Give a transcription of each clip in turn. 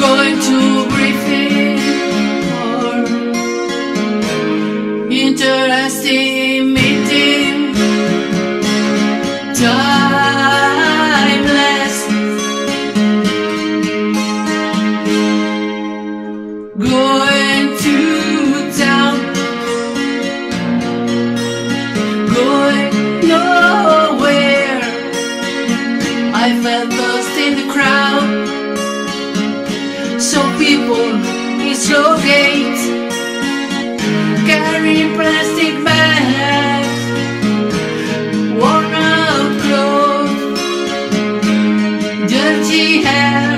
going to breathe in more interesting meeting, timeless. Going to town, going nowhere. I felt lost in the crowd. So people in slow gates, carrying plastic bags, worn out clothes, dirty hair,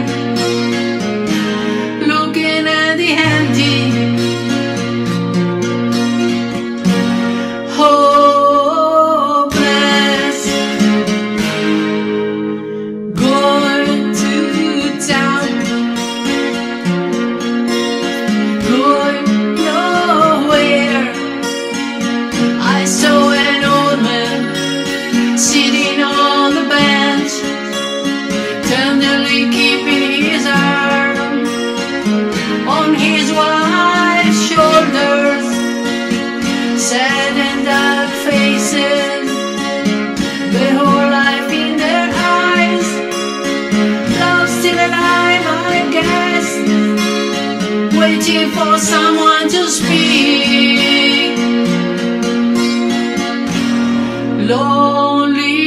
looking at the handy, hopeless. Going to town, keeping his arm on his wide shoulders, sad and dark faces, their whole life in their eyes. Love still alive, I guess, waiting for someone to speak. Loneliness.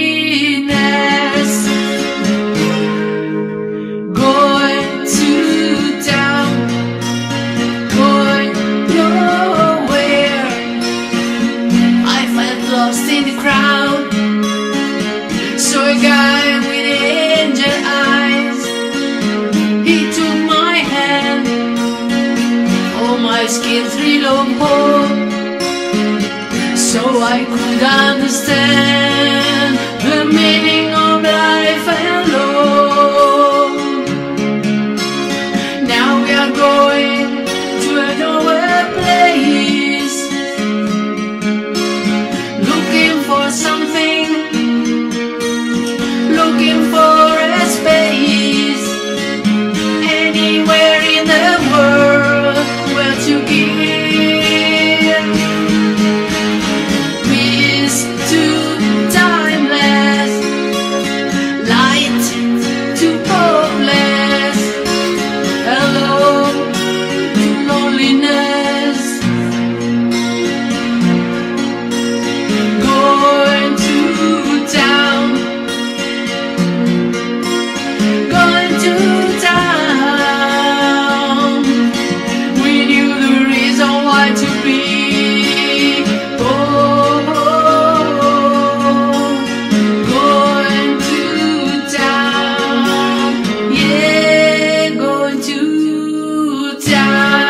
Lost in the crowd, saw a guy with angel eyes. He took my hand, all my skin thrill of hope, so I could understand the meaning of life and love. Now we are going to a nowhere place, something, looking for a space anywhere in the world where to give peace to timeless, light to hopeless, alone to loneliness. Down.